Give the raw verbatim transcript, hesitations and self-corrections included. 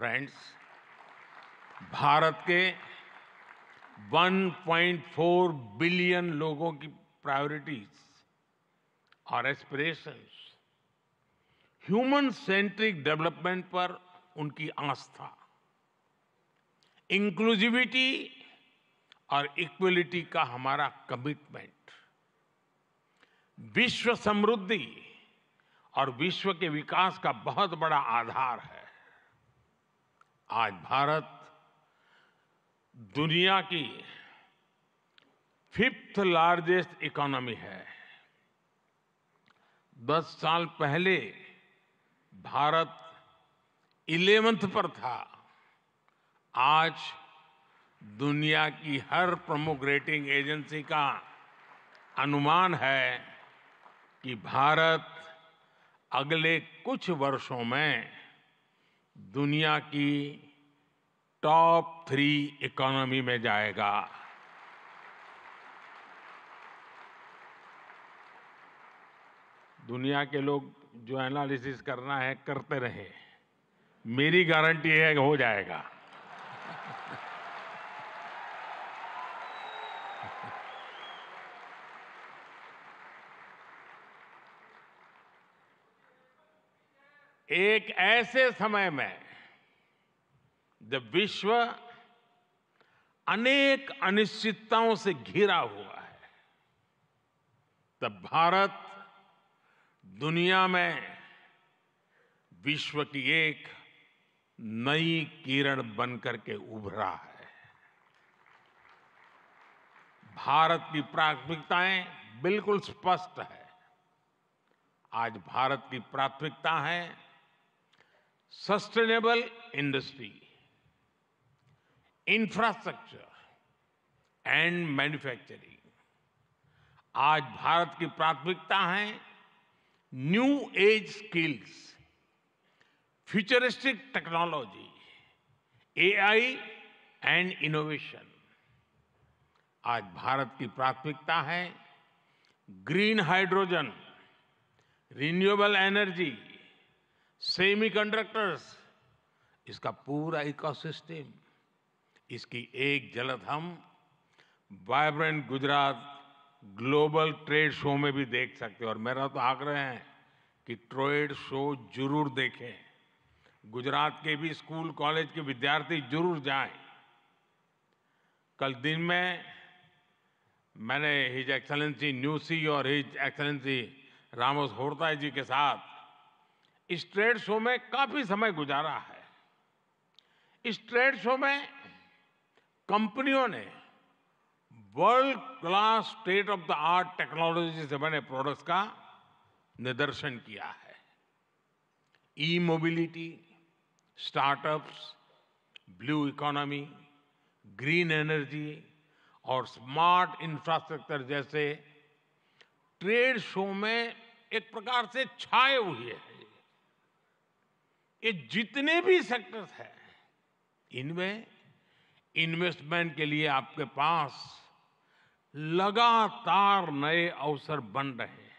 Friends, Bharat के one point four billion लोगों की प्रायोरिटीज और एस्पिरेशंस ह्यूमन सेंट्रिक डेवलपमेंट पर उनकी आस्था, इंक्लूसिविटी और इक्वलिटी का हमारा कमिटमेंट विश्व समृद्धि और विश्व के विकास का बहुत बड़ा आधार है। आज भारत दुनिया की फिफ्थ लार्जेस्ट इकोनॉमी है। दस साल पहले भारत इलेवेंथ पर था। आज दुनिया की हर प्रमुख रेटिंग एजेंसी का अनुमान है कि भारत अगले कुछ वर्षों में दुनिया की टॉप थ्री इकोनॉमी में जाएगा। दुनिया के लोग जो एनालिसिस करना है करते रहे, मेरी गारंटी है कि हो जाएगा। एक ऐसे समय में जब विश्व अनेक अनिश्चितताओं से घिरा हुआ है, तब भारत दुनिया में विश्व की एक नई किरण बनकर के उभरा है। भारत की प्राथमिकताएं बिल्कुल स्पष्ट है। आज भारत की प्राथमिकता है sustainable industry, infrastructure and manufacturing. आज भारत की प्राथमिकता है new age skills, futuristic technology, A I and innovation. आज भारत की प्राथमिकता है green hydrogen, renewable energy, semiconductors, इसका पूरा इकोसिस्टम। इसकी एक झलक हम vibrant Gujarat global trade show में भी देख सकते हैं। और मेरा तो आग्रह है कि ट्रेड शो जरूर देखें, गुजरात के भी स्कूल कॉलेज के विद्यार्थी जरूर जाएं। कल दिन में मैंने हिज एक्सेलेंसी न्यूसी और his excellency Ramos Horta ji के साथ इस ट्रेड शो में काफी समय गुजारा है। इस ट्रेड शो में कंपनियों ने world class state of the art technology से बने प्रोडक्ट्स का निदर्शन किया है। ई mobility, startups, blue economy, green energy और स्मार्ट इंफ्रास्ट्रक्चर जैसे ट्रेड शो में एक प्रकार से छाए हुए हैं। ये जितने भी सेक्टर्स हैं, इनमें इन्वेस्टमेंट के लिए आपके पास लगातार नए अवसर बन रहे हैं।